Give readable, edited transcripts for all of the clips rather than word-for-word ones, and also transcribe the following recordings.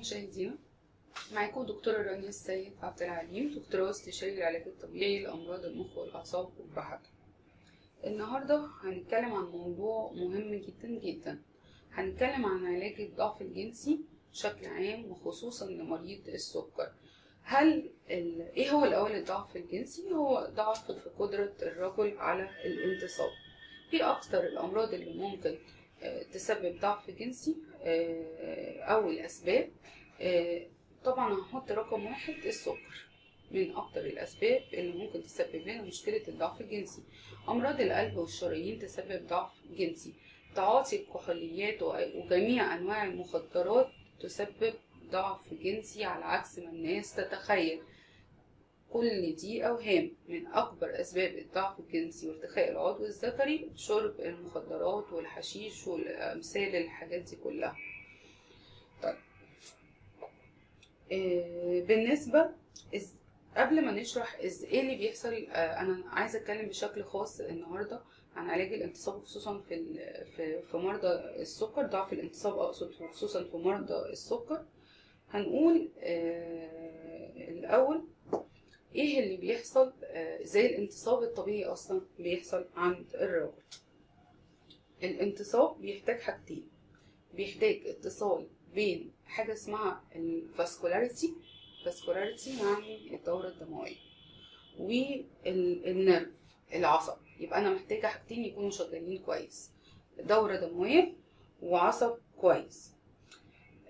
مشاهدينا، معاكم دكتورة رانيا السيد عبد العليم، دكتورة استشاري العلاج الطبيعي لأمراض المخ والأعصاب والبحر. النهاردة هنتكلم عن موضوع مهم جدا جدا. هنتكلم عن علاج الضعف الجنسي بشكل عام وخصوصا لمريض السكر. هل ايه هو الأول الضعف الجنسي؟ هو ضعف في قدرة الرجل على الانتصاب. ايه أكتر الأمراض اللي ممكن تسبب ضعف جنسي أو الأسباب؟ طبعا هنحط رقم واحد السكر، من أكتر الأسباب اللي ممكن تسبب لنا مشكلة الضعف الجنسي. أمراض القلب والشرايين تسبب ضعف جنسي، تعاطي الكحوليات وجميع أنواع المخدرات تسبب ضعف جنسي على عكس ما الناس تتخيل. كل دي أوهام. من أكبر أسباب الضعف الجنسي وارتخاء العضو الذكري شرب المخدرات والحشيش والأمثال الحاجات دي كلها. طيب بالنسبة قبل ما نشرح ايه اللي بيحصل، انا عايزه اتكلم بشكل خاص النهارده عن علاج الانتصاب، خصوصا في مرضى السكر، ضعف الانتصاب اقصد، خصوصا في مرضى السكر. هنقول الاول ايه اللي بيحصل، زي الانتصاب الطبيعي اصلا بيحصل عند الراجل. الانتصاب بيحتاج حاجتين، بيحتاج اتصال بين حاجه اسمها الفاسكولاريتي، فاسكولاريتي يعني الدورة الدموية، والنرف العصب. يبقى أنا محتاجة حاجتين يكونوا شغالين كويس، دورة دموية وعصب كويس.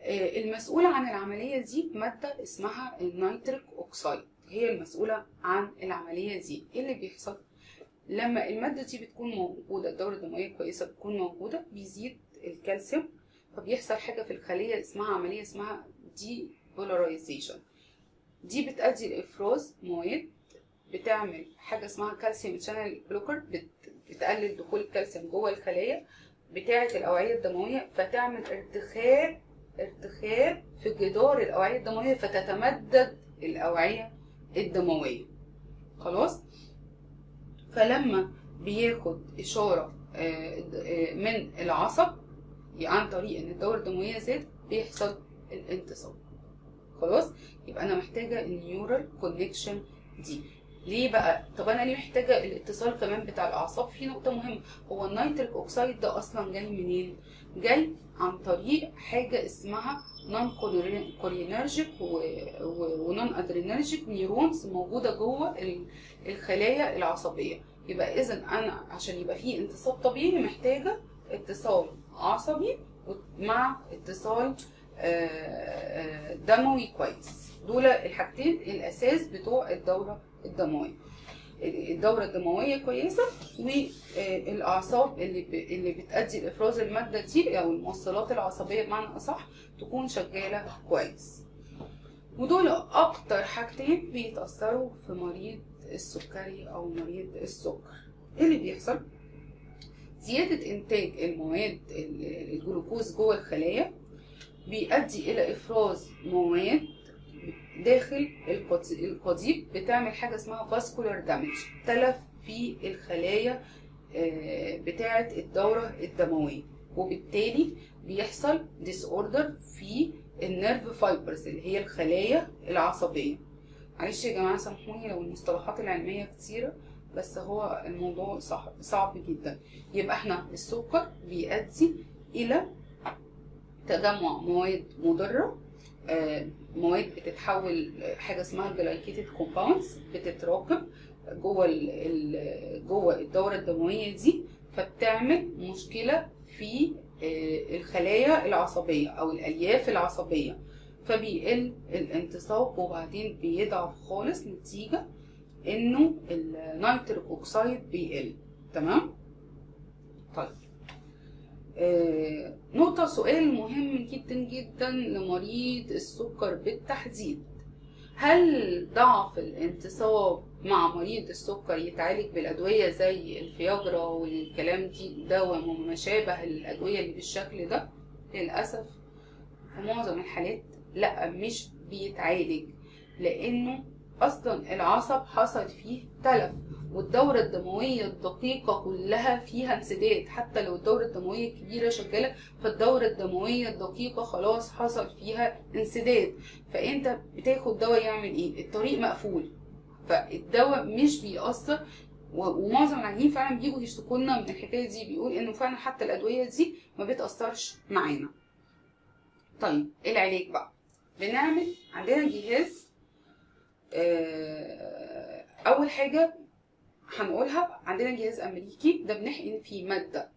المسؤولة عن العملية دي مادة اسمها النيتريك اوكسايد، هي المسؤولة عن العملية دي. ايه اللي بيحصل؟ لما المادة دي بتكون موجودة، الدورة الدموية كويسة بتكون موجودة، بيزيد الكالسيوم، فبيحصل حاجة في الخلية اسمها عملية اسمها ديبولارايزيشن. دي بتؤدي لإفراز مواد، بتعمل حاجة اسمها كالسيوم شانل بلوكر، بتقلل دخول الكالسيوم جوه الخلايا بتاعة الأوعية الدموية، فتعمل ارتخاء في جدار الأوعية الدموية، فتتمدد الأوعية الدموية. خلاص؟ فلما بياخد إشارة من العصب عن طريق إن الدورة الدموية زادت، بيحصل الانتصاب. خلاص؟ يبقى انا محتاجه النيورال كونكشن دي. ليه بقى؟ طب انا ليه محتاجه الاتصال كمان بتاع الاعصاب؟ في نقطه مهمه، هو النيتريك اوكسايد ده اصلا جاي منين؟ جاي عن طريق حاجه اسمها نون كولينرجيك ونون ادرينرجيك نيرونز موجوده جوه الخلايا العصبيه. يبقى اذا انا عشان يبقى في انتصاب طبيعي محتاجه اتصال عصبي مع اتصال دموي كويس. دول الحاجتين الاساس بتوع الدوره الدمويه. الدوره الدمويه كويسه، والاعصاب اللي بتؤدي لافراز الماده دي او الموصلات العصبيه بمعنى اصح تكون شغاله كويس. ودول اكتر حاجتين بيتاثروا في مريض السكري او مريض السكر. ايه اللي بيحصل؟ زياده انتاج المواد الجلوكوز جوه الخلايا بيؤدي الى افراز مواد داخل القضيب، بتعمل حاجه اسمها فاسكولار دامج، تلف في الخلايا بتاعه الدوره الدمويه، وبالتالي بيحصل ديس اوردر في النيرف فايبرز اللي هي الخلايا العصبيه. معلش يا جماعه سامحوني لو المصطلحات العلميه كتيره، بس هو الموضوع صعب جدا. يبقى احنا السكر بيؤدي الى تجمع مواد مضرة، مواد بتتحول حاجة اسمها جلايكيتد كومباوندز، بتتراكم جوه الدورة الدموية دي، فبتعمل مشكلة في الخلايا العصبية أو الألياف العصبية، فبيقل الانتصاب وبعدين بيضعف خالص نتيجة إنه النيتريك أوكسايد بيقل. تمام؟ طيب نقطة، سؤال مهم جدا جدا لمريض السكر بالتحديد، هل ضعف الانتصاب مع مريض السكر يتعالج بالأدوية زي الفياجرا والكلام ده وما شابه الأدوية اللي بالشكل ده؟ للأسف في معظم الحالات لأ، مش بيتعالج، لأنه أصلا العصب حصل فيه تلف، والدورة الدموية الدقيقة كلها فيها انسداد، حتى لو الدورة الدموية الكبيرة شغالة فالدورة الدموية الدقيقة خلاص حصل فيها انسداد. فانت بتاخد دواء يعمل ايه؟ الطريق مقفول، فالدواء مش بيأثر. ومعظم العيانين فعلا بييجوا يشتكوا لنا من الحكاية دي، بيقول انه فعلا حتى الأدوية دي ما بتأثرش معانا. طيب العلاج بقى بنعمل عندنا جهاز، أول حاجة هنقولها عندنا جهاز أمريكي، ده بنحقن فيه مادة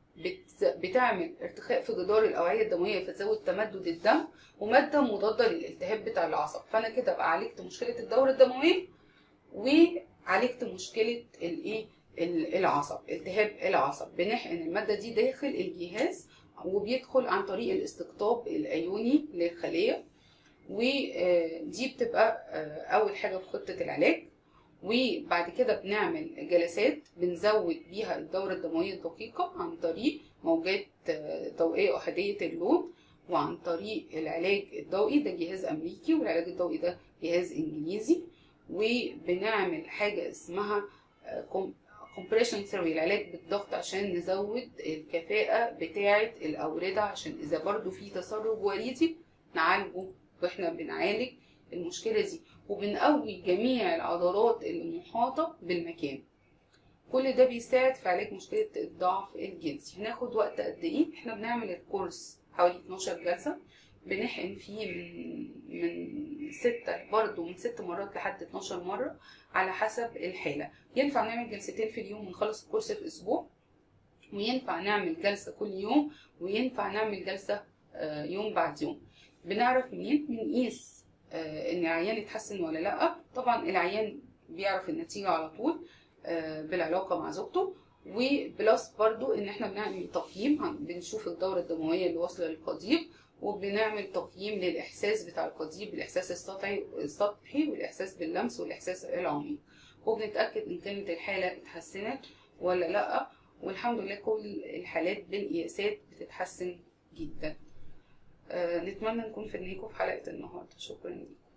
بتعمل ارتخاء في جدار الأوعية الدموية فتزود تمدد الدم، ومادة مضادة للالتهاب بتاع العصب. فأنا كده بقى عالجت مشكلة الدورة الدموية وعالجت مشكلة الايه؟ العصب، التهاب العصب. بنحقن المادة دي داخل الجهاز وبيدخل عن طريق الاستقطاب الأيوني للخلية، ودي بتبقى أول حاجة في خطة العلاج. وبعد كده بنعمل جلسات بنزود بيها الدورة الدموية الدقيقة عن طريق موجات ضوئية أحادية اللون، وعن طريق العلاج الضوئي. ده جهاز أمريكي، والعلاج الضوئي ده جهاز إنجليزي. وبنعمل حاجة اسمها كومبريشن ثيرابي، العلاج بالضغط عشان نزود الكفاءة بتاعة الأوردة، عشان إذا برضو في تسرب وريدي نعالجه واحنا بنعالج المشكلة دي، وبنقوي جميع العضلات المحاطة بالمكان. كل ده بيساعد في علاج مشكلة الضعف الجنسي. هناخد وقت قد ايه؟ احنا بنعمل الكورس حوالي 12 جلسة، بنحقن فيه من 6 برضه، من 6 مرات لحد 12 مرة على حسب الحالة. ينفع نعمل جلستين في اليوم ونخلص الكورس في اسبوع، وينفع نعمل جلسة كل يوم، وينفع نعمل جلسة يوم بعد يوم. بنعرف منين؟ بنقيس ان العيان اتحسن ولا لا. طبعا العيان بيعرف النتيجه على طول بالعلاقه مع زوجته، وبلس برضو ان احنا بنعمل تقييم، بنشوف الدوره الدمويه اللي واصله للقضيب، وبنعمل تقييم للاحساس بتاع القضيب، الاحساس السطحي والاحساس باللمس والاحساس العميق، وبنتاكد ان كانت الحاله اتحسنت ولا لا. والحمد لله كل الحالات بالقياسات بتتحسن جدا. نتمنى نكون فدناكم في حلقة النهاردة. شكرا لكم.